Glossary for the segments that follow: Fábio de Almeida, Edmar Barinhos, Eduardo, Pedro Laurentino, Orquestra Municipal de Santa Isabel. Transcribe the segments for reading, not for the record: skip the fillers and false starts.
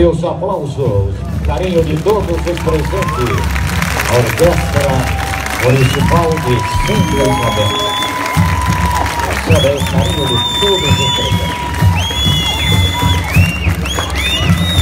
e os aplausos, carinho de todos os presentes, a Orquestra Municipal de Santa Isabel. Recebe o carinho de todos os presentes. Carinho de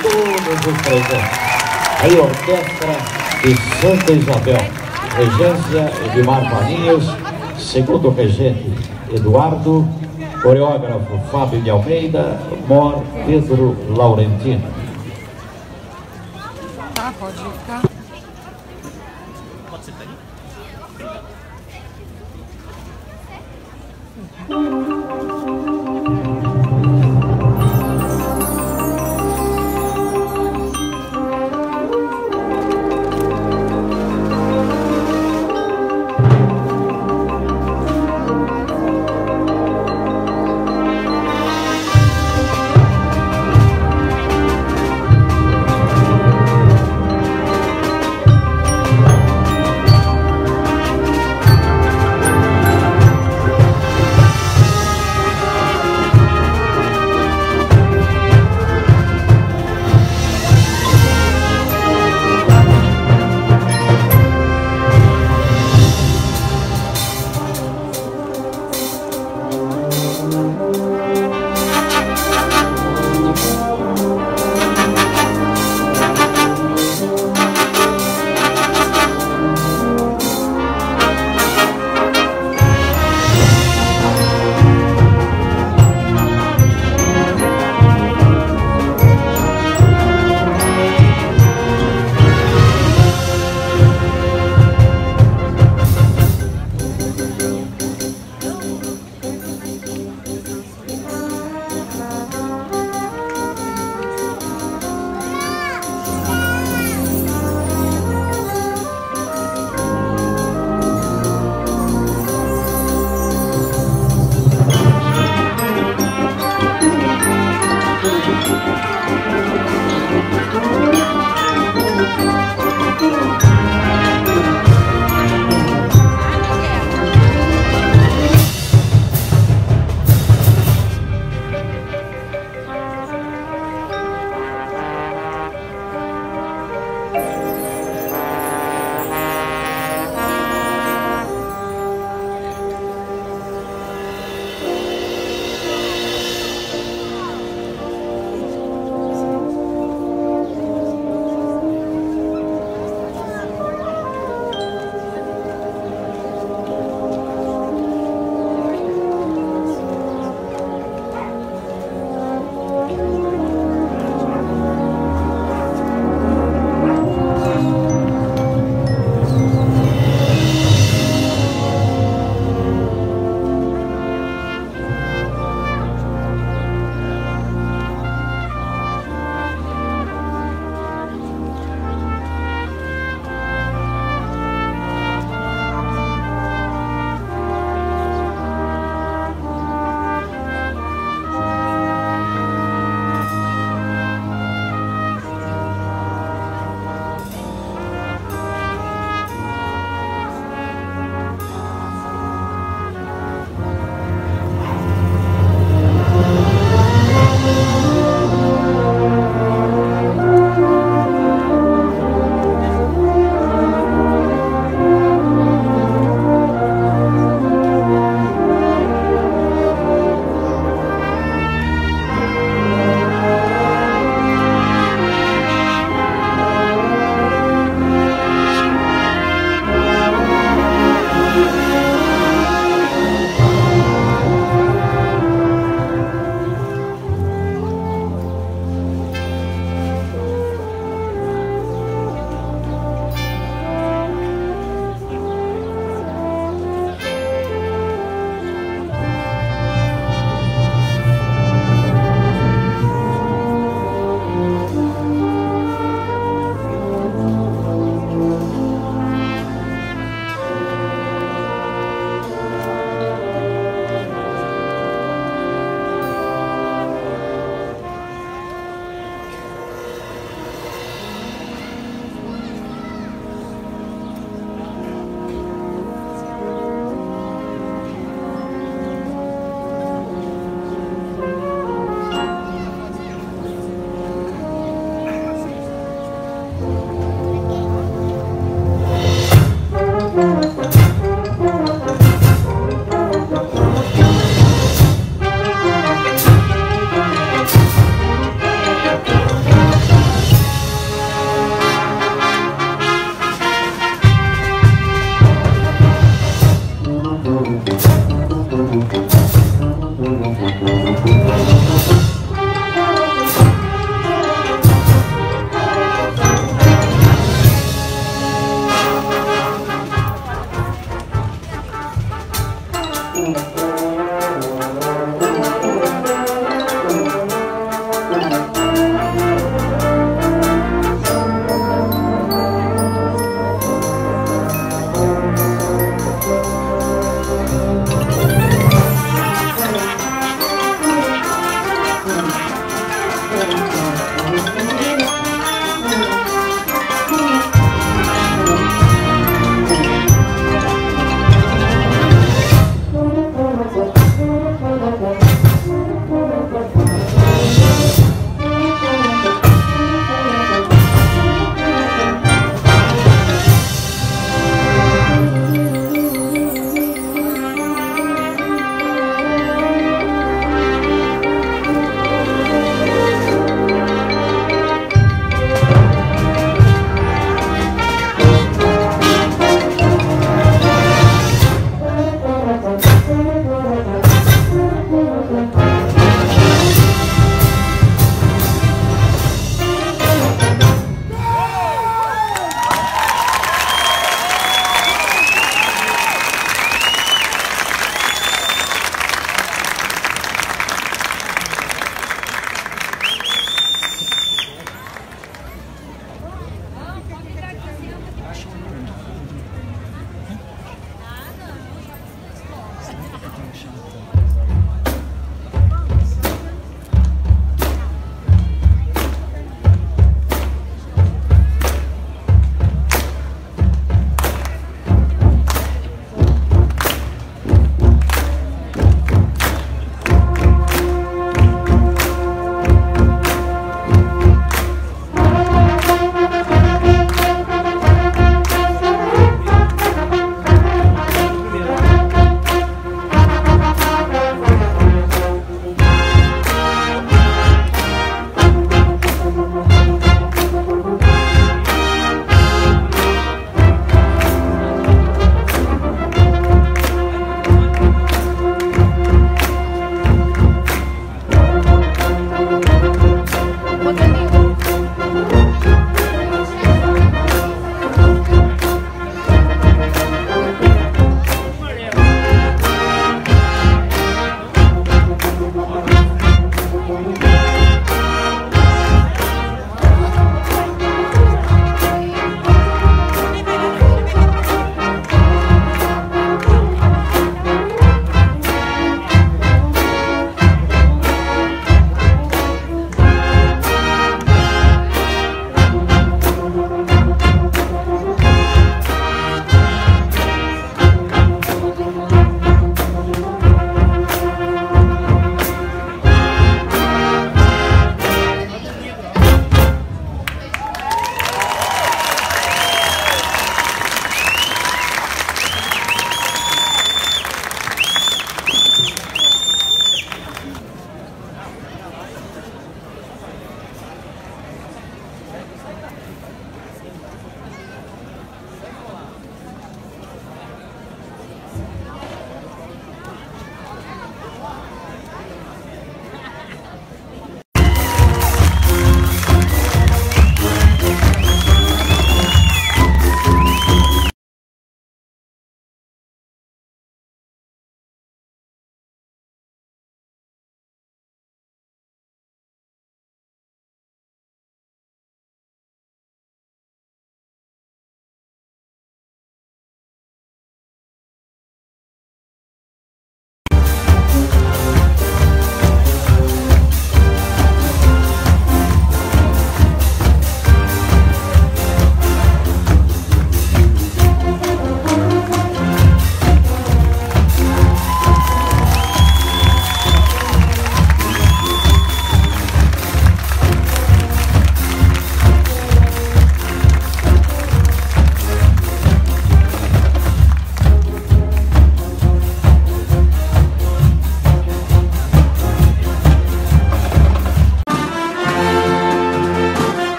todos os presentes. Aí, Orquestra de Santa Isabel. Regência Edmar Barinhos. Segundo regente, Eduardo. Coreógrafo, Fábio de Almeida. Mor, Pedro Laurentino. Tá, pode ficar. Pode ser daí? Obrigado.